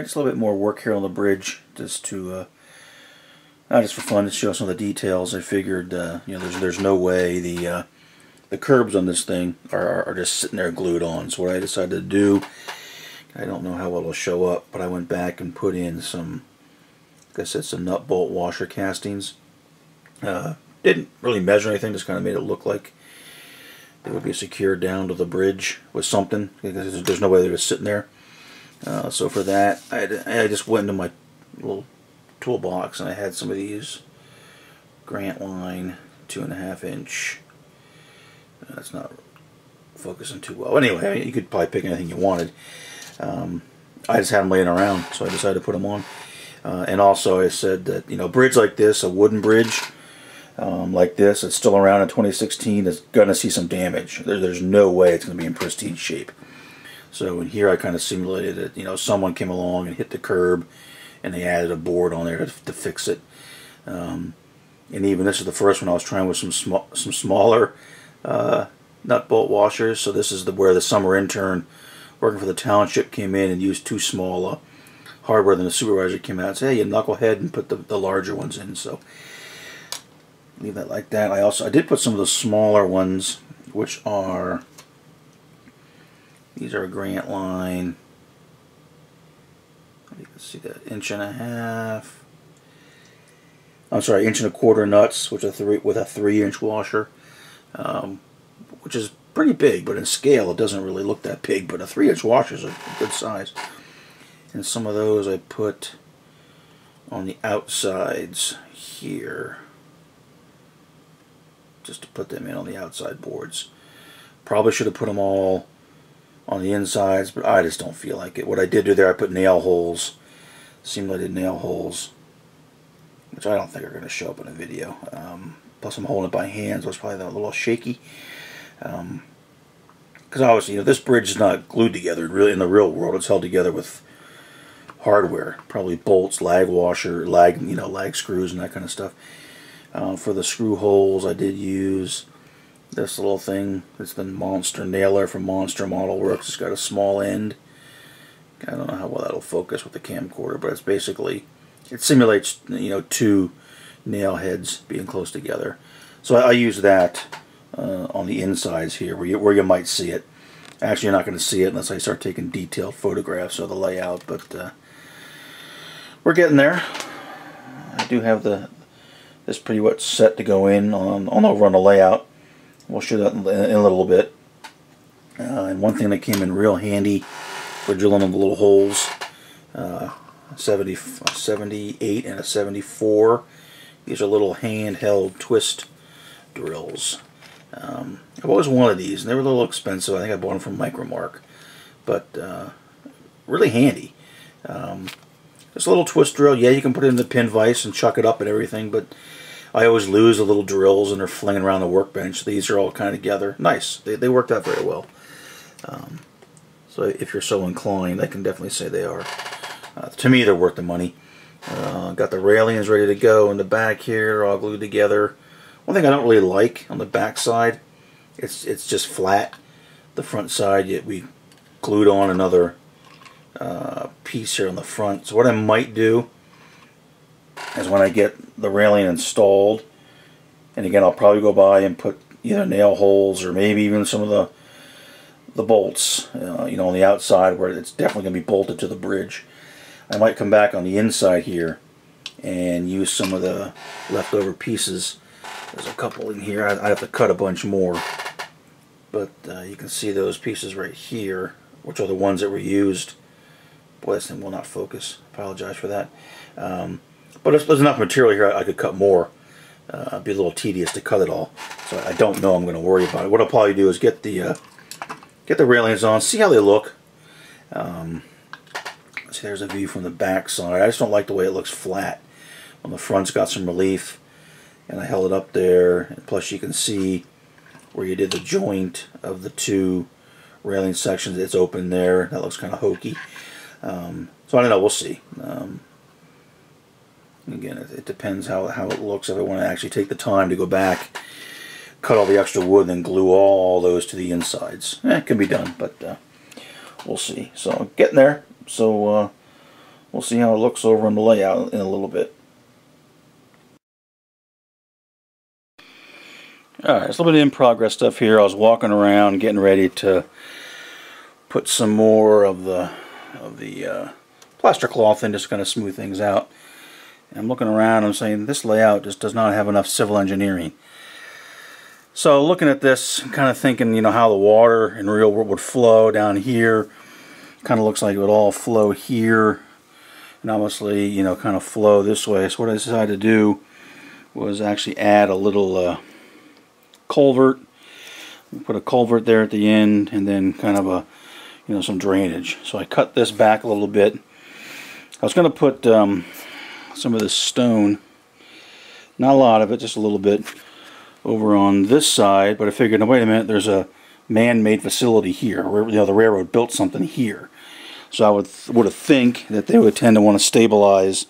Alright, just a little bit more work here on the bridge, just to, not just for fun, to show some of the details. I figured, you know, there's no way the curbs on this thing are just sitting there glued on. So what I decided to do, I don't know how well it'll show up, but I went back and put in some, like I said, some nut bolt washer castings. Didn't really measure anything, just kind of made it look like it would be secured down to the bridge with something, because there's no way they're just sitting there. So for that, I just went into my little toolbox and I had some of these Grant Line 2.5 inch. That's not focusing too well. Anyway, you could probably pick anything you wanted. I just had them laying around, so I decided to put them on. And also I said that, you know, a bridge like this, a wooden bridge like this, it's still around in 2016, it's going to see some damage. There's no way it's going to be in pristine shape. So in here I kind of simulated that, you know, someone came along and hit the curb and they added a board on there to fix it. And even this is the first one I was trying with some smaller nut bolt washers. So this is where the summer intern working for the township came in and used too small hardware. Then the supervisor came out and said, hey, you knucklehead, and put the larger ones in. So leave that like that. I did put some of the smaller ones, which are, these are Grant Line, you can see that, 1.5 inch. I'm sorry, 1.25 inch nuts, which are with a 3 inch washer. Which is pretty big, but in scale it doesn't really look that big, but a 3 inch washer is a good size. And some of those I put on the outsides here, just to put them in on the outside boards. Probably should have put them all on the insides, but I just don't feel like it. What I did do there, I put nail holes, simulated nail holes, which I don't think are going to show up in a video. Plus I'm holding it by hand, so it's probably a little shaky. Because obviously, you know, this bridge is not glued together. Really, in the real world, it's held together with hardware, probably bolts, lag washer, lag screws, and that kind of stuff. For the screw holes, I did use this little thing. It's the Monster Nailer from Monster Model Works. It's got a small end. I don't know how well that'll focus with the camcorder, but it's basically, it simulates, you know, two nail heads being close together. So I use that on the insides here, where you might see it. Actually, you're not going to see it unless I start taking detailed photographs of the layout, but we're getting there. I do have this pretty much set to go in on the run of layout. We'll show that in a little bit. And one thing that came in real handy for drilling in the little holes, 78 and a 74. These are little handheld twist drills. I've always wanted these, and they were a little expensive. I think I bought them from Micromark, but really handy. Just a little twist drill. Yeah, you can put it in the pin vise and chuck it up and everything, but I always lose the little drills and they're flinging around the workbench. These are all kind of together. Nice. They worked out very well. So if you're so inclined, I can definitely say they are. To me, they're worth the money. Got the railings ready to go in the back here, all glued together. One thing I don't really like on the back side, it's just flat. The front side, yet we glued on another piece here on the front. So what I might do is when I get the railing installed, and again I'll probably go by and put either nail holes or maybe even some of the bolts, you know, on the outside where it's definitely going to be bolted to the bridge. I might come back on the inside here and use some of the leftover pieces. There's a couple in here. I have to cut a bunch more, but you can see those pieces right here, which are the ones that were used. Boy, this thing will not focus. Apologize for that. But if there's enough material here, I could cut more. It'd be a little tedious to cut it all, so I don't know I'm going to worry about it. What I'll probably do is get the railings on, see how they look. See, there's a view from the back side. I just don't like the way it looks flat. On the front's got some relief, and I held it up there. And plus, you can see where you did the joint of the two railing sections. It's open there. That looks kind of hokey. So I don't know. We'll see. Again, it depends how it looks. If I want to actually take the time to go back, cut all the extra wood, and glue all those to the insides, it can be done, but we'll see. So getting there. So We'll see how it looks over on the layout in a little bit. Alright, it's a little bit of in-progress stuff here. I was walking around getting ready to put some more of the plaster cloth in, just kind of smooth things out. And I'm looking around and I'm saying this layout just does not have enough civil engineering. So looking at this, kind of thinking, you know, how the water in real world would flow down here. Kind of looks like it would all flow here and obviously, you know, kind of flow this way. So what I decided to do was actually add a little culvert. Put a culvert there at the end and then kind of a, you know, some drainage. So I cut this back a little bit. I was going to put some of this stone, not a lot of it, just a little bit, over on this side, but I figured, no, wait a minute, there's a man-made facility here, where, you know, the railroad built something here. So I would think that they would tend to want to stabilize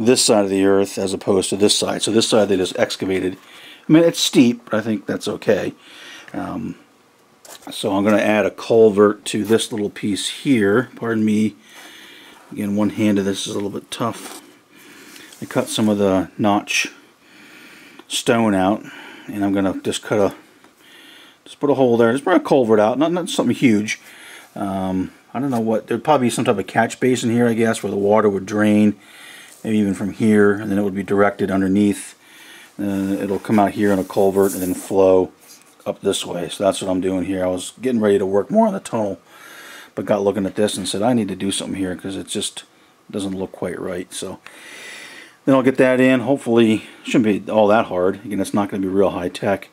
this side of the earth as opposed to this side. So this side they just excavated. I mean, it's steep, but I think that's okay. So I'm going to add a culvert to this little piece here. Pardon me. Again, one hand of this is a little bit tough. I cut some of the notch stone out, and I'm going to just cut a, just put a hole there. Just bring a culvert out, not something huge. I don't know what, there'd probably be some type of catch basin here, I guess, where the water would drain, maybe even from here, and then it would be directed underneath. It'll come out here in a culvert and then flow up this way. So that's what I'm doing here. I was getting ready to work more on the tunnel, but got looking at this and said, I need to do something here because it just doesn't look quite right. So then I'll get that in. Hopefully, it shouldn't be all that hard. Again, it's not going to be real high tech.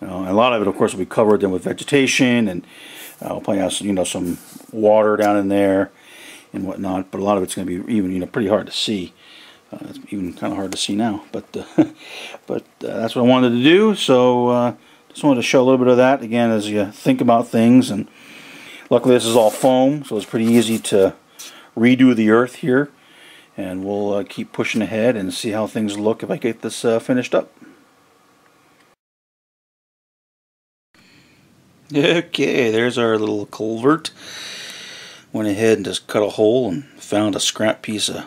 A lot of it, of course, will be covered then with vegetation, and I'll probably have some, you know, some water down in there and whatnot. But a lot of it's going to be even, you know, pretty hard to see. It's even kind of hard to see now. But that's what I wanted to do. So just wanted to show a little bit of that again as you think about things. And luckily, this is all foam, so it's pretty easy to redo the earth here. And we'll keep pushing ahead and see how things look if I get this finished up. Okay, there's our little culvert. Went ahead and just cut a hole and found a scrap piece of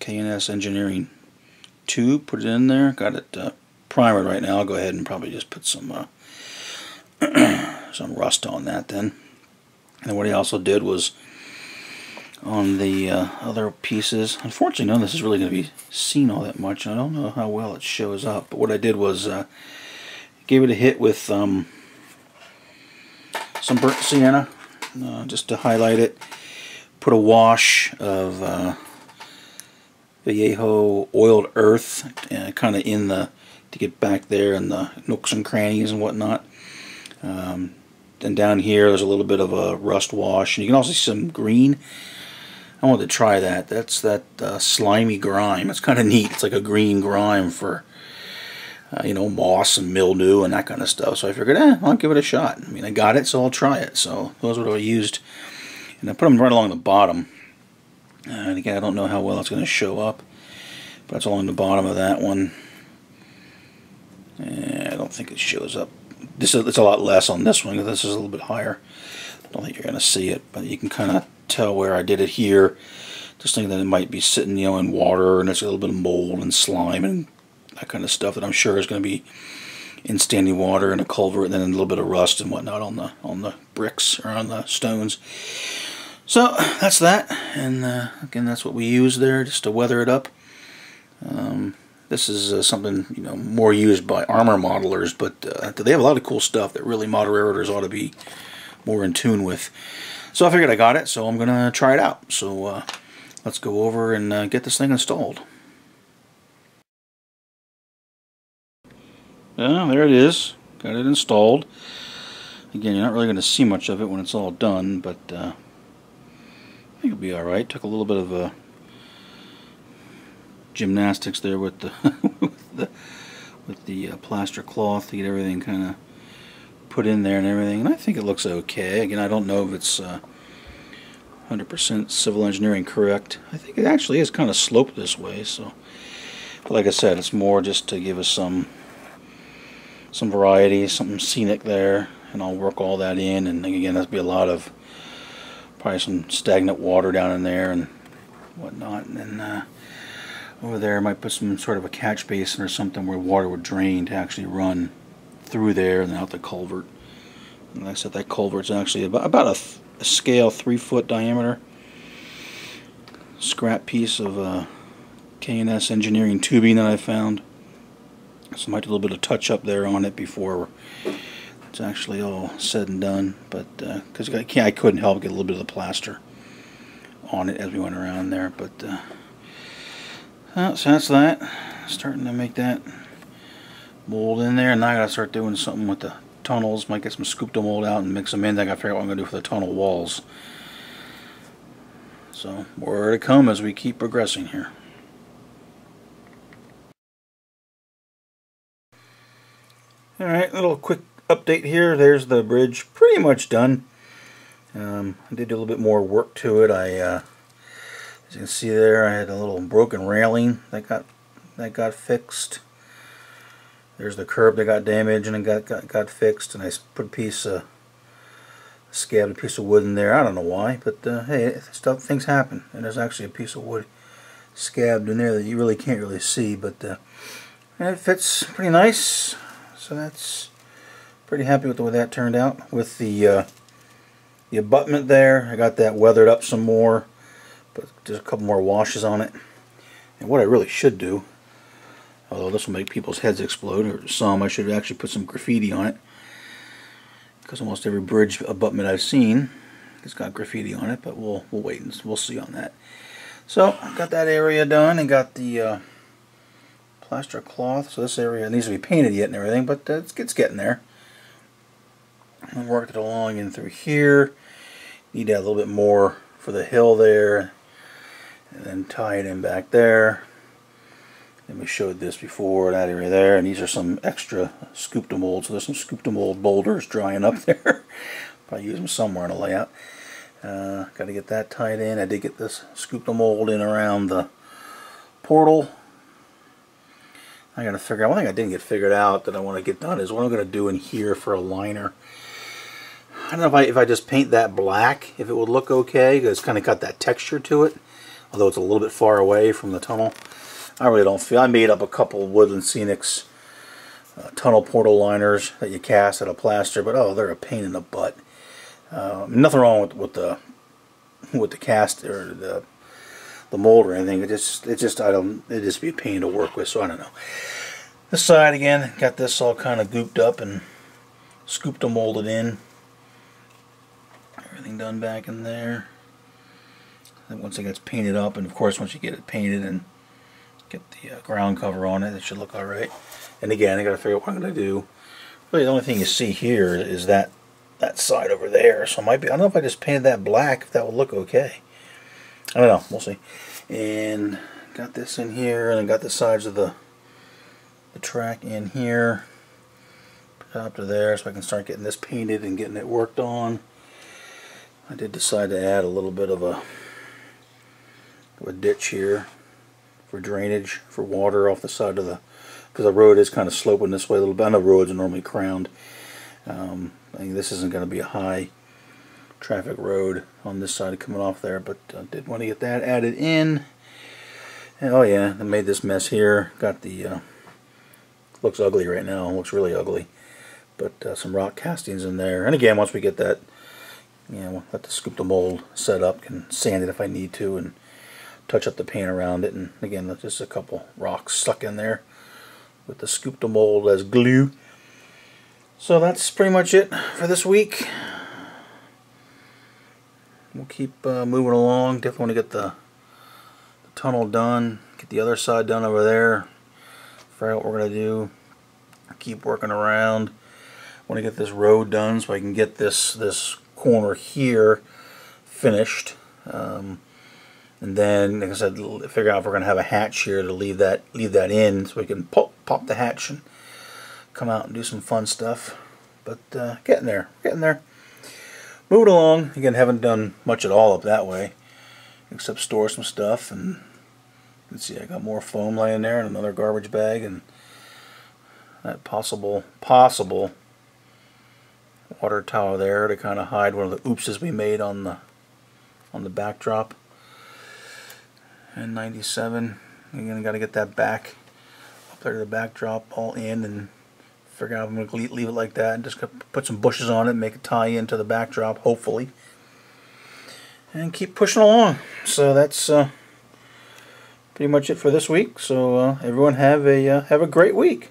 K&S engineering tube. Put it in there. Got it primed right now. I'll go ahead and probably just put some some rust on that then. And then what he also did was on the other pieces, unfortunately none of this is really going to be seen all that much. I don't know how well it shows up, but what I did was gave it a hit with some burnt sienna just to highlight it. Put a wash of Vallejo oiled earth kind of in the, to get back there in the nooks and crannies and whatnot. And down here there's a little bit of a rust wash, and you can also see some green. I wanted to try that. That's that slimy grime. It's kind of neat. It's like a green grime for, you know, moss and mildew and that kind of stuff. So I figured, I'll give it a shot. I mean, I got it, so I'll try it. So those are what I used. And I put them right along the bottom. And again, I don't know how well it's going to show up. But it's along the bottom of that one. And I don't think it shows up. This is, it's a lot less on this one. This is a little bit higher. I don't think you're going to see it, but you can kind of tell where I did it here. Just thinking that it might be sitting, you know, in water, and it's a little bit of mold and slime and that kind of stuff that I'm sure is going to be in standing water and a culvert, and then a little bit of rust and whatnot on the bricks or on the stones. So that's that, and again, that's what we use there just to weather it up. This is something, you know, more used by armor modelers, but they have a lot of cool stuff that really model railroaders ought to be more in tune with. So I figured I got it, so I'm going to try it out. So let's go over and get this thing installed. Yeah, there it is. Got it installed. Again, you're not really going to see much of it when it's all done, but I think it'll be all right. Took a little bit of a gymnastics there with the plaster cloth to get everything kind of put in there and everything, and I think it looks okay. Again, I don't know if it's 100% civil engineering correct. I think it actually is kind of sloped this way, so, but like I said, it's more just to give us some variety, something scenic there, and I'll work all that in. And again, that'll be a lot of probably some stagnant water down in there and whatnot. And then over there I might put some sort of a catch basin or something where water would drain to actually run through there and then out the culvert. And like I said, that culvert's actually about a scale 3 foot diameter scrap piece of K&S engineering tubing that I found. So I might do a little bit of touch up there on it before it's actually all said and done, but because I couldn't help get a little bit of the plaster on it as we went around there. But so that's that. Starting to make that mold in there, and now I gotta start doing something with the tunnels. Might get some scooped mold out and mix them in. Then I gotta figure out what I'm gonna do for the tunnel walls. So more to come as we keep progressing here. Alright, little quick update here. There's the bridge pretty much done. I did do a little bit more work to it. As you can see there, I had a little broken railing that got fixed. There's the curb that got damaged and it got fixed, and I put a piece of scabbed, a piece of wood in there. I don't know why, but hey, stuff, things happen. And there's actually a piece of wood scabbed in there that you really can't really see, but it fits pretty nice. So that's pretty happy with the way that turned out. With the abutment there, I got that weathered up some more, but just a couple more washes on it. And what I really should do, although this will make people's heads explode, or some, I should actually put some graffiti on it, because almost every bridge abutment I've seen has got graffiti on it, but we'll wait and we'll see on that. So I got that area done and got the plaster cloth, so this area needs to be painted yet and everything, but it's getting there. And work it along in through here. Need to add a little bit more for the hill there, and then tie it in back there. And we showed this before, that area there, and these are some extra scooped mold. So there's some scooped mold boulders drying up there. Probably use them somewhere in the layout. Got to get that tied in. I did get this scooped mold in around the portal. I got to figure out, one thing I didn't get figured out that I want to get done is what I'm going to do in here for a liner. I don't know if I just paint that black, if it would look okay, because it's kind of got that texture to it, although it's a little bit far away from the tunnel. I really don't feel, I made up a couple Woodland Scenics tunnel portal liners that you cast out of plaster, but oh, they're a pain in the butt. Nothing wrong with the cast or the mold or anything. It just be a pain to work with, so I don't know. This side again, got this all kind of gooped up and scooped and molded in. Everything done back in there. And once it gets painted up, and of course once you get it painted and get the ground cover on it, it should look alright. And again, I gotta figure out what I'm gonna do. Really the only thing you see here is that side over there. So it might be, I don't know if I just painted that black, if that would look okay. I don't know, we'll see. And got this in here, and I got the sides of the track in here. Put it up to there so I can start getting this painted and getting it worked on. I did decide to add a little bit of a ditch here for drainage, for water off the side of the, because the road is kind of sloping this way a little bit. I know roads are normally crowned. I think this isn't going to be a high traffic road on this side coming off there, but I did want to get that added in. And oh yeah, I made this mess here. Got the looks ugly right now, looks really ugly, but some rock castings in there. And again, once we get that, you know, let the scoop the mold set up, can sand it if I need to and touch up the paint around it. And again, just a couple rocks stuck in there with the scoop the mold as glue. So that's pretty much it for this week. We'll keep moving along. Definitely want to get the tunnel done, get the other side done over there, figure out what we're going to do, keep working around. Want to get this road done so I can get this corner here finished, and then, like I said, figure out if we're going to have a hatch here to leave that in so we can pop the hatch and come out and do some fun stuff. But getting there. Moving along. Again, haven't done much at all up that way, except store some stuff. And let's see, I got more foam laying there and another garbage bag and that possible water tower there to kind of hide one of the oopses we made on the on the backdrop. And 97, you're gonna gotta get that back up there to the backdrop all in, and figure out if I'm gonna leave it like that and just put some bushes on it and make it tie into the backdrop, hopefully. And keep pushing along. So that's pretty much it for this week. So everyone have a great week.